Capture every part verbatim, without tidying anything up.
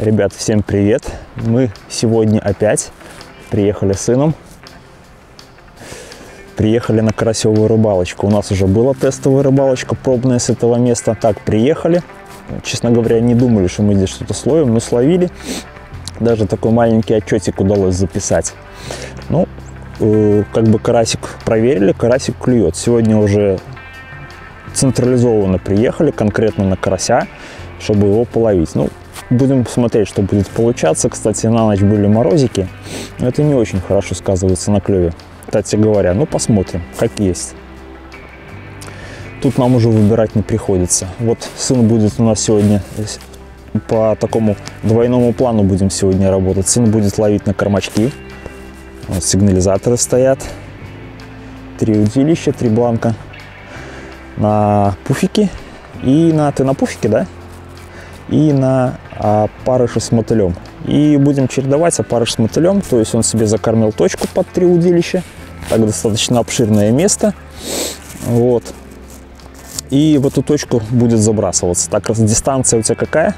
Ребят, всем привет! Мы сегодня опять приехали с сыном. Приехали на карасевую рыбалочку. У нас уже была тестовая рыбалочка, пробная с этого места. Так, приехали. Честно говоря, не думали, что мы здесь что-то словим, но словили. Даже такой маленький отчетик удалось записать. Ну, э, как бы карасик проверили, карасик клюет. Сегодня уже централизованно приехали, конкретно на карася, чтобы его половить. Ну, будем смотреть, что будет получаться. Кстати, на ночь были морозики. Но это не очень хорошо сказывается на клеве, кстати говоря. Ну, посмотрим, как есть. Тут нам уже выбирать не приходится. Вот сын будет у нас сегодня, по такому двойному плану будем сегодня работать. Сын будет ловить на кормачки. Вот сигнализаторы стоят. Три удилища, три бланка. На пуфики. И на... Ты на пуфике, да? И на опарыша с мотылем. И будем чередовать опарыш с мотылем. То есть он себе закормил точку под три удилища. Так, достаточно обширное место. Вот. И в эту точку будет забрасываться. Так, дистанция у тебя какая?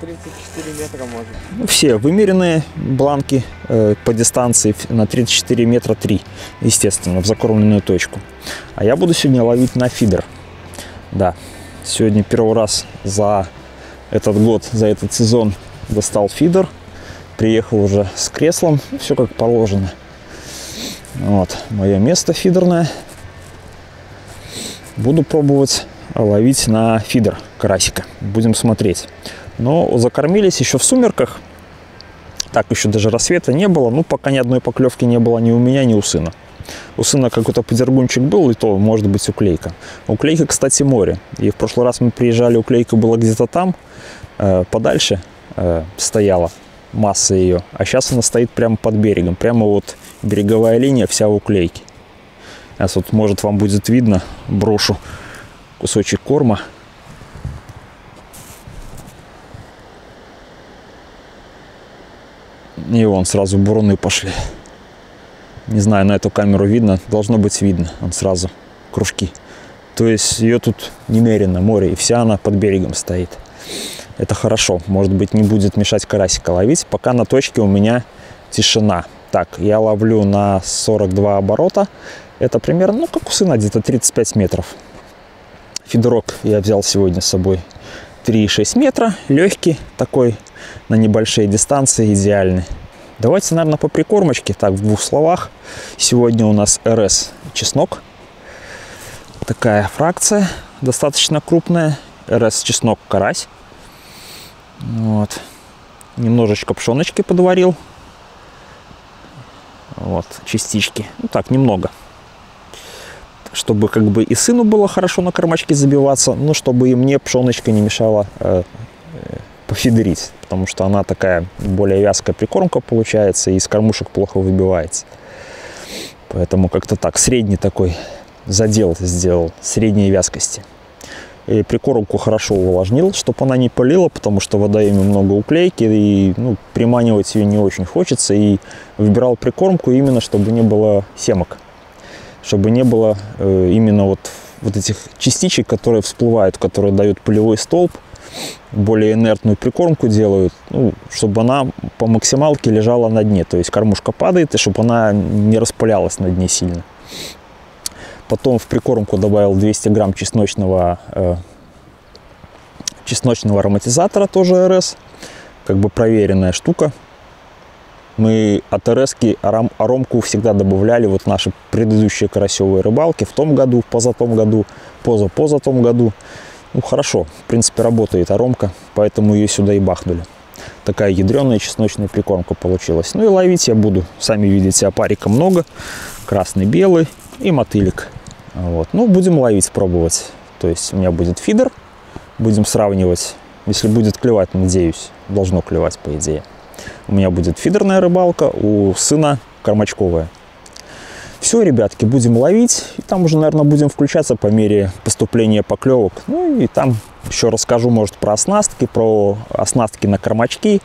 тридцать четыре метра может. Все вымеренные бланки э, по дистанции на тридцать четыре метра три. Естественно, в закормленную точку. А я буду сегодня ловить на фидер. Да. Сегодня первый раз за этот год, за этот сезон достал фидер. Приехал уже с креслом. Все как положено. Вот. Мое место фидерное. Буду пробовать ловить на фидер карасика. Будем смотреть. Но закормились еще в сумерках. Так, еще даже рассвета не было. Ну, пока ни одной поклевки не было ни у меня, ни у сына. У сына какой-то подергунчик был, и то, может быть, уклейка. Уклейка, кстати, море. И в прошлый раз мы приезжали, уклейка была где-то там, э, подальше э, стояла масса ее. А сейчас она стоит прямо под берегом. Прямо вот береговая линия вся в уклейке. Сейчас вот, может, вам будет видно, брошу кусочек корма. И вон, сразу буруны пошли. Не знаю, на эту камеру видно. Должно быть видно. Он сразу кружки. То есть ее тут немерено, море. И вся она под берегом стоит. Это хорошо. Может быть, не будет мешать карасика ловить. Пока на точке у меня тишина. Так, я ловлю на сорок два оборота. Это примерно, ну, как у сына, где-то тридцать пять метров. Фидерок я взял сегодня с собой три и шесть метра. Легкий такой. На небольшие дистанции идеальный. Давайте, наверное, по прикормочке, так, в двух словах. Сегодня у нас РС чеснок. Такая фракция, достаточно крупная. РС чеснок карась. Вот. Немножечко пшеночки подварил. Вот, частички. Ну так, немного. Чтобы как бы и сыну было хорошо на кормачке забиваться, но чтобы и мне пшеночка не мешала э, э, пофидерить. Потому что она такая более вязкая прикормка получается и из кормушек плохо выбивается. Поэтому как-то так, средний такой задел сделал, средней вязкости. И прикормку хорошо увлажнил, чтобы она не пылила, потому что в водоеме много уклейки и, ну, приманивать ее не очень хочется. И выбирал прикормку именно, чтобы не было семок, чтобы не было э, именно вот, вот этих частичек, которые всплывают, которые дают пылевой столб. Более инертную прикормку делают, ну, чтобы она по максималке лежала на дне. То есть кормушка падает, и чтобы она не распылялась на дне сильно. Потом в прикормку добавил двести грамм чесночного, э, чесночного ароматизатора, тоже РС. Как бы проверенная штука. Мы от РС-ки аром, аромку всегда добавляли вот наши предыдущие карасевые рыбалки. В том году, в позатом году, позапозатом году. Ну, хорошо, в принципе, работает аромка, поэтому ее сюда и бахнули. Такая ядреная чесночная прикормка получилась. Ну и ловить я буду, сами видите, опарика много. Красный, белый и мотылик. Вот. Ну, будем ловить, пробовать. То есть у меня будет фидер, будем сравнивать. Если будет клевать, надеюсь, должно клевать, по идее. У меня будет фидерная рыбалка, у сына кормачковая. Все, ребятки, будем ловить. И там уже, наверное, будем включаться по мере поступления поклевок. Ну и там еще расскажу, может, про оснастки, про оснастки на кормачки.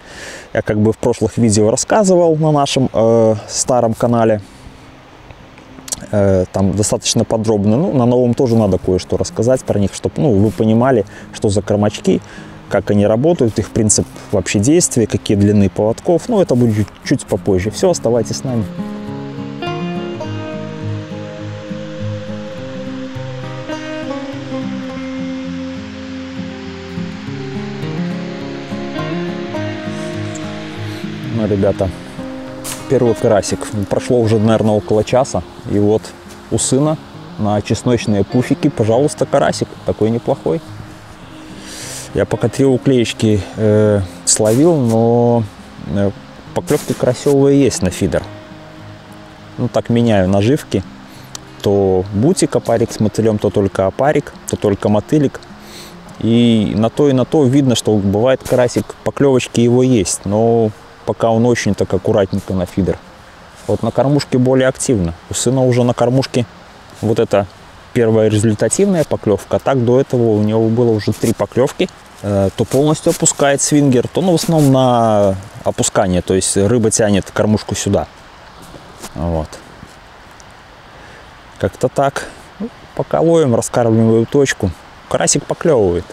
Я как бы в прошлых видео рассказывал на нашем э, старом канале. Э, там достаточно подробно. Ну, на новом тоже надо кое-что рассказать про них, чтобы, ну, вы понимали, что за кормачки, как они работают, их принцип вообще действия, какие длины поводков. Но это будет чуть попозже. Все, оставайтесь с нами. Ну, ребята, первый карасик. Прошло уже, наверное, около часа. И вот у сына на чесночные пуфики, пожалуйста, карасик. Такой неплохой. Я пока три уклеечки э, словил, но э, поклевки карасевые есть на фидер. Ну, так меняю наживки. То бутик, опарик с мотылем, то только опарик, то только мотылик. И на то и на то видно, что бывает карасик, поклевочки его есть, но пока он очень так аккуратненько на фидер. Вот на кормушке более активно. У сына уже на кормушке вот это... Первая результативная поклевка, так до этого у него было уже три поклевки. То полностью опускает свингер, то, ну, в основном на опускание, то есть рыба тянет кормушку сюда. Вот. Как-то так. Пока ловим, раскармливаем точку. Карасик поклевывает.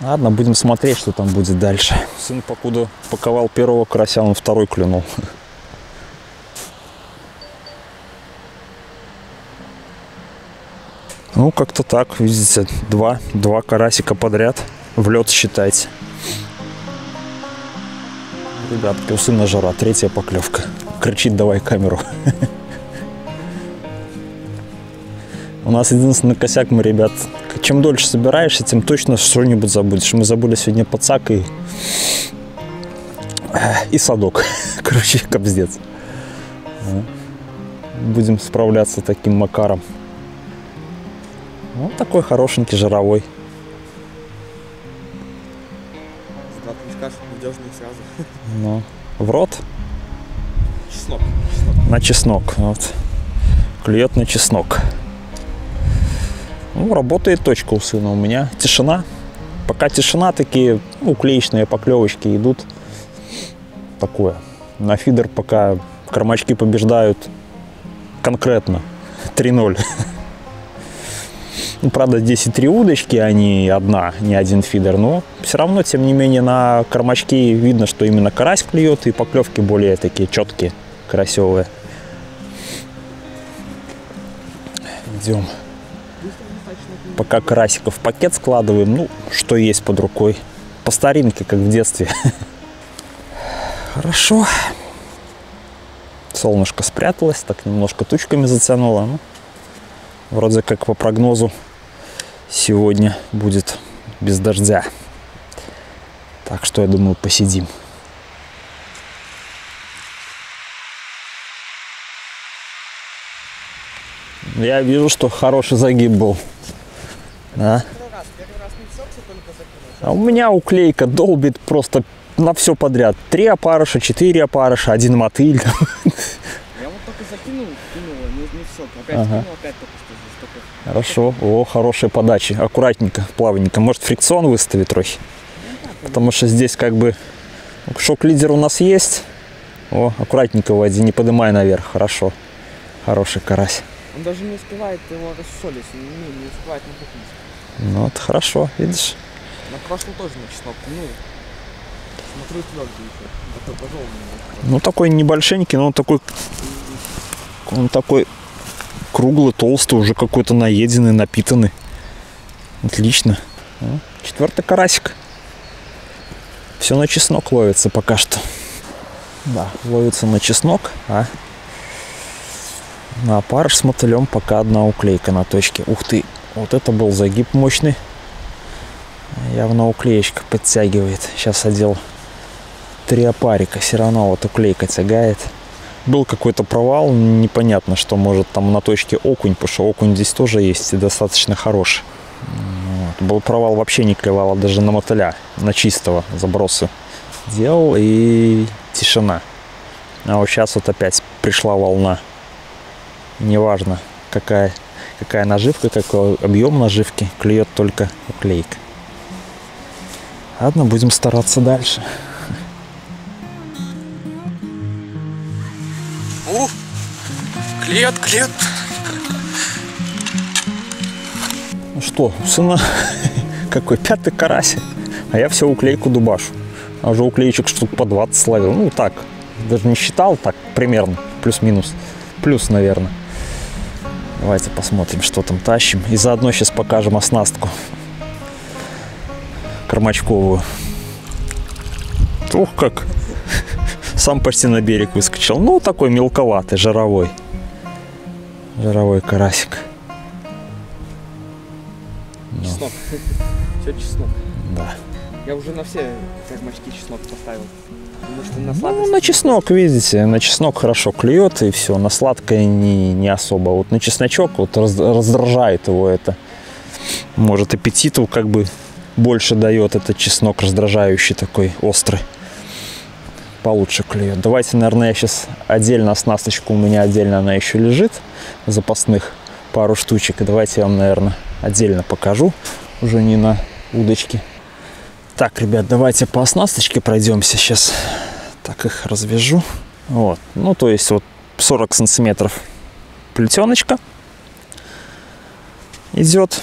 Ладно, будем смотреть, что там будет дальше. Сын, покуда паковал первого карася, он второй клюнул. Ну, как-то так, видите, два, два карасика подряд в лед, считайте. Ребятки, у сына жара, третья поклевка. Кричит, давай камеру. У нас единственный косяк, мы, ребят, чем дольше собираешься, тем точно что-нибудь забудешь. Мы забыли сегодня пацак и, и садок. Короче, кобздец. Будем справляться таким макаром. Вот такой хорошенький жировой. Да, ты не скажешь, надежный сразу. Ну, в рот? Чеснок. чеснок. На чеснок. Вот. Клюет на чеснок. Ну, работает точка у сына у меня. Тишина. Пока тишина, такие ну, клеечные поклевочки идут. Такое. На фидер пока кормачки побеждают конкретно. три ноль. Ну, правда, здесь и три удочки, а не одна, не один фидер, но все равно, тем не менее, на кормачке видно, что именно карась клюет, и поклевки более такие четкие, карасевые. Идем. Пока карасиков в пакет складываем, ну, что есть под рукой. По старинке, как в детстве. Хорошо. Солнышко спряталось, так немножко тучками затянуло. Ну, вроде как по прогнозу. Сегодня будет без дождя. Так что, я думаю, посидим. Я вижу, что хороший загиб был. Да? А у меня уклейка долбит просто на все подряд. Три опарыша, четыре опарыша, один мотыль. Я вот только закинул, кинула, не, не все. Опять ага. кинул, опять только что здесь только. Хорошо. О, хорошие подачи. Аккуратненько, плавненько. Может, фрикцион выставить трохи. Ну, да, потому что здесь как бы шок-лидер у нас есть. О, аккуратненько води, не поднимай наверх. Хорошо. Хороший карась. Он даже не успевает его рассолить, не, не успевает напухнуть. Ну, это хорошо, видишь? На прошлом тоже на чеснок. Ну, смотрю, тверденький. Ну, такой небольшенький, но он такой... Он такой круглый, толстый, уже какой-то наеденный, напитанный. Отлично. Четвертый карасик. Все на чеснок ловится пока что. Да, ловится на чеснок, а на опарыш с мотылем пока одна уклейка на точке. Ух ты, вот это был загиб мощный. Явно уклеечка подтягивает. Сейчас одел три опарика, все равно вот уклейка тягает. Был какой-то провал, непонятно, что может там на точке окунь, потому что окунь здесь тоже есть и достаточно хороший. Вот. Был провал, вообще не клевало даже на мотыля, на чистого забросы делал и тишина. А вот сейчас вот опять пришла волна. Неважно, какая, какая наживка, какой объем наживки, клюет только уклейка. Ладно, будем стараться дальше. Ух, клет, клет. Ну что, у сына Какой пятый карась. А я все уклейку дубашу. А уже уклеечек штук по двадцать словил. Ну так, даже не считал, так примерно, плюс-минус. Плюс, наверное. Давайте посмотрим, что там тащим. И заодно сейчас покажем оснастку кормачковую. Ух, как! Сам почти на берег выскочил. Ну, такой мелковатый, жировой. Жировой карасик. Чеснок. Все чеснок. Да. Я уже на все кормачки чеснок поставил. Может, на сладость? Ну, на чеснок, видите, на чеснок хорошо клюет, и все. На сладкое не, не особо. Вот на чесночок вот раз, раздражает его это. Может, аппетиту как бы больше дает этот чеснок, раздражающий такой, острый. Получше клюет. Давайте, наверное, я сейчас отдельно оснасточку, у меня отдельно она еще лежит, запасных пару штучек. И давайте я вам, наверное, отдельно покажу, уже не на удочке. Так, ребят, давайте по оснасточке пройдемся сейчас. Так, их развяжу. Вот, ну, то есть вот сорок сантиметров плетеночка идет.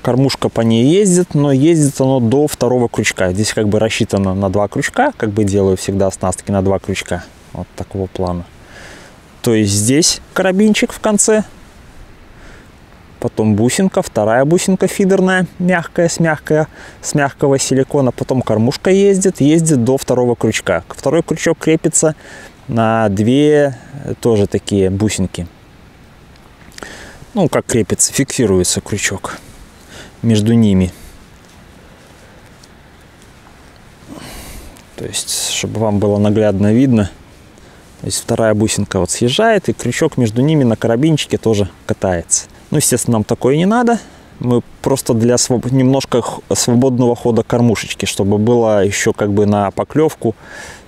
Кормушка по ней ездит, но ездит оно до второго крючка. Здесь как бы рассчитано на два крючка, как бы делаю всегда оснастки на два крючка. Вот такого плана. То есть здесь карабинчик в конце, потом бусинка, вторая бусинка фидерная, мягкая, с, мягкая, с мягкого силикона. Потом кормушка ездит, ездит до второго крючка. Второй крючок крепится на две тоже такие бусинки. Ну, как крепится, фиксируется крючок между ними. То есть, чтобы вам было наглядно видно, то есть вторая бусинка вот съезжает, и крючок между ними на карабинчике тоже катается. Ну, естественно, нам такое не надо. Мы просто для своб... немножко свободного хода кормушечки, чтобы было еще как бы на поклевку,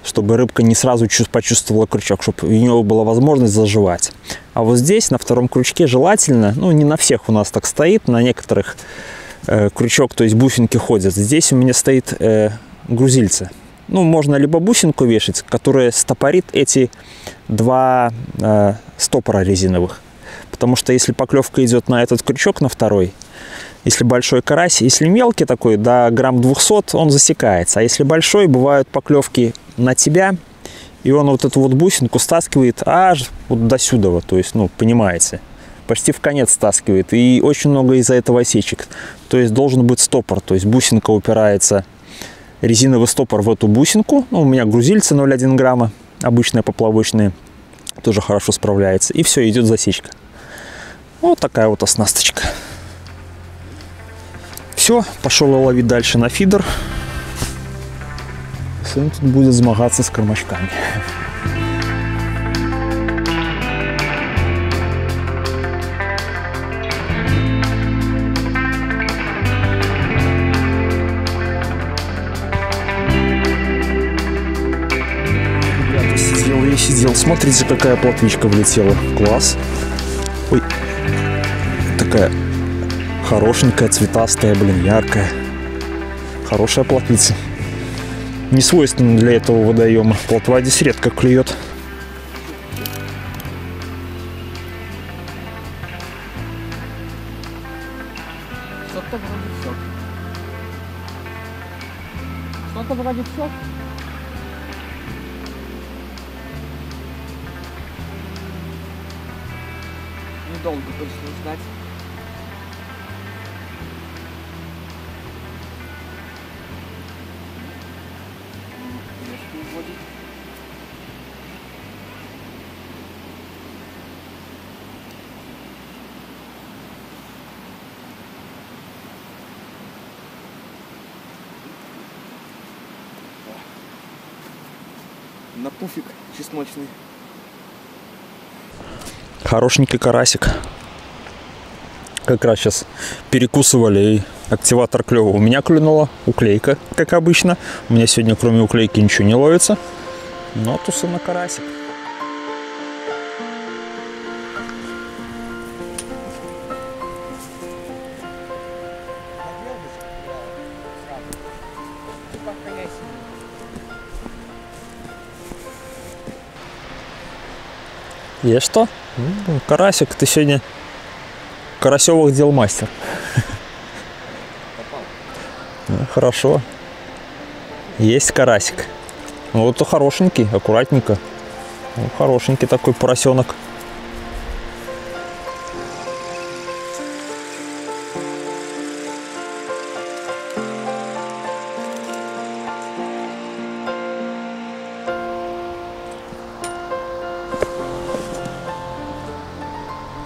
чтобы рыбка не сразу почувствовала крючок, чтобы у нее была возможность заживать. А вот здесь на втором крючке желательно, ну не на всех у нас так стоит, на некоторых э, крючок, то есть бусинки ходят. Здесь у меня стоит э, грузильце. Ну, можно либо бусинку вешать, которая стопорит эти два э, стопора резиновых. Потому что если поклевка идет на этот крючок, на второй, если большой карась, если мелкий такой, до грамм двухсот, он засекается. А если большой, бывают поклевки на тебя, и он вот эту вот бусинку стаскивает аж вот до сюда, вот, то есть, ну, понимаете, почти в конец стаскивает. И очень много из-за этого осечек. То есть должен быть стопор, то есть бусинка упирается, резиновый стопор в эту бусинку. Ну, у меня грузильцы ноль целых одна десятая грамма, обычные поплавочные, тоже хорошо справляется. И все, идет засечка. Вот такая вот оснасточка. Все, пошел я ловить дальше на фидер. Сын тут будет змагаться с кормачками. Ребята, сидел и сидел. Смотрите, какая плотвичка влетела. Класс. Ой. Такая хорошенькая, цветастая, блин, яркая. Хорошая плотвица. Не свойственно для этого водоема. Плотва здесь редко клюет. Что-то вроде сок. Что-то вроде сок. Недолго пришлось ждать. На пуфик чесночный. Хорошенький карасик. Как раз сейчас перекусывали, и активатор клёва у меня клюнула. Уклейка, как обычно. У меня сегодня кроме уклейки ничего не ловится. Но тусы на карасик. Есть что? Карасик, ты сегодня карасевых дел мастер. Попал. хорошо. Есть карасик. Ну, это хорошенький, аккуратненько. Ну, хорошенький такой поросенок.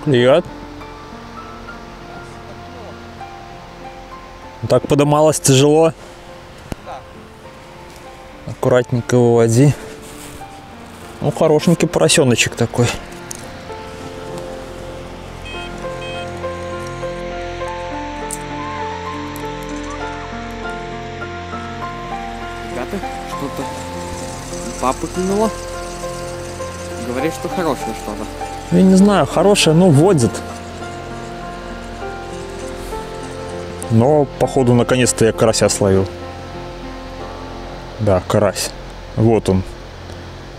Клюет. Так подымалось тяжело. Аккуратненько выводи. Ну, хорошенький поросеночек такой. Ребята, что-то папа кинула. Говорит, что хорошее что-то. Я не знаю, хорошее, ну, водит. Но, походу, наконец-то я карася словил. Да, карась. Вот он.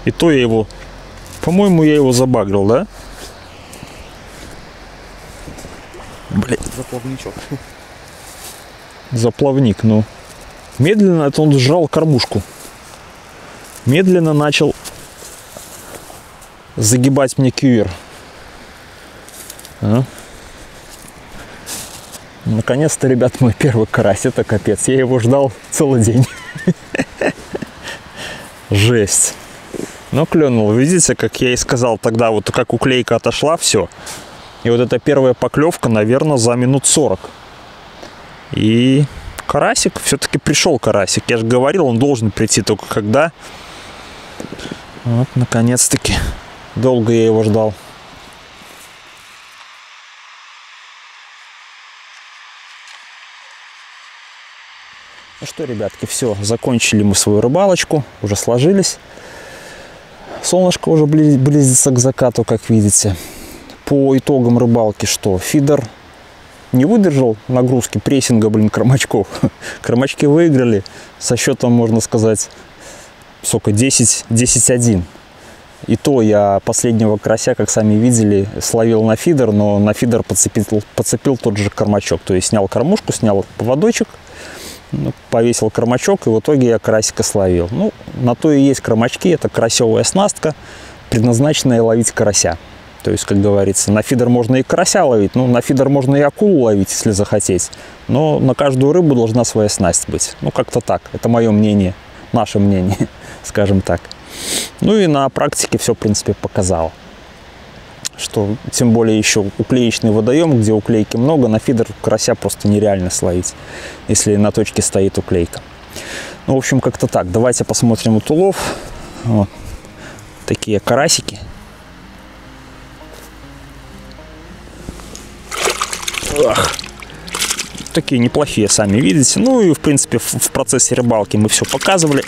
И то я его... По-моему, я его забагрил, да? Блин. Заплавничок. Заплавник, ну. Медленно это он сжал кормушку. Медленно начал загибать мне кювер. А? Наконец-то, ребят, мой первый карась. Это капец. Я его ждал целый день. Жесть. Но клюнул. Видите, как я и сказал тогда, вот как уклейка отошла, все. И вот эта первая поклевка, наверное, за минут сорок. И карасик, все-таки пришел карасик. Я же говорил, он должен прийти только когда. Вот, наконец-таки. Долго я его ждал. Ну что, ребятки, все, закончили мы свою рыбалочку, уже сложились. Солнышко уже близится к закату, как видите. По итогам рыбалки что? Фидер не выдержал нагрузки, прессинга, блин, кормачков. Кормачки выиграли со счетом, можно сказать, сколько, десять один. И то я последнего карася, как сами видели, словил на фидер, но на фидер подцепил, подцепил тот же кормачок. То есть снял кормушку, снял поводочек. Повесил кормачок, и в итоге я карасика словил. Ну, на то и есть кормачки. Это карасевая оснастка, предназначенная ловить карася. То есть, как говорится, на фидер можно и карася ловить, ну, на фидер можно и акулу ловить, если захотеть. Но на каждую рыбу должна своя снасть быть. Ну, как-то так. Это мое мнение, наше мнение, скажем так. Ну, и на практике все, в принципе, показало. Что, тем более еще уклеечный водоем, где уклейки много, на фидер карася просто нереально словить, если на точке стоит уклейка. Ну, в общем, как-то так. Давайте посмотрим вот улов. Вот. Такие карасики. Ах. Такие неплохие, сами видите. Ну и, в принципе, в процессе рыбалки мы все показывали.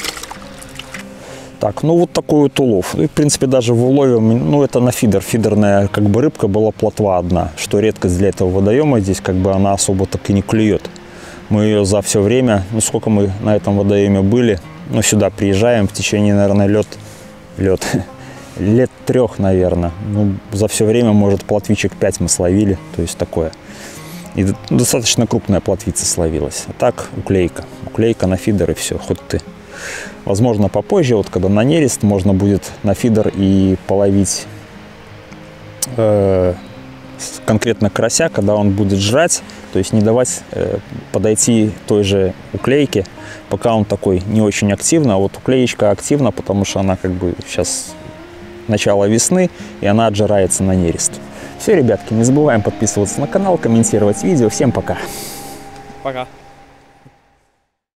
Так, ну вот такой вот улов. И, в принципе, даже в улове, ну это на фидер. Фидерная как бы рыбка была плотва одна, что редкость для этого водоема. Здесь как бы она особо так и не клюет. Мы ее за все время, ну сколько мы на этом водоеме были, ну сюда приезжаем в течение, наверное, лет, лет, лет трех, наверное. Ну, за все время, может, плотвичек пять мы словили, то есть такое. И достаточно крупная плотвица словилась. А так уклейка. Уклейка на фидер и все, хоть ты. Возможно, попозже, вот когда на нерест, можно будет на фидер и половить э, конкретно карася, когда он будет жрать, то есть не давать э, подойти той же уклейке, пока он такой не очень активно. А вот уклеечка активна, потому что она как бы сейчас начало весны, и она отжирается на нерест. Все, ребятки, не забываем подписываться на канал, комментировать видео. Всем пока! Пока!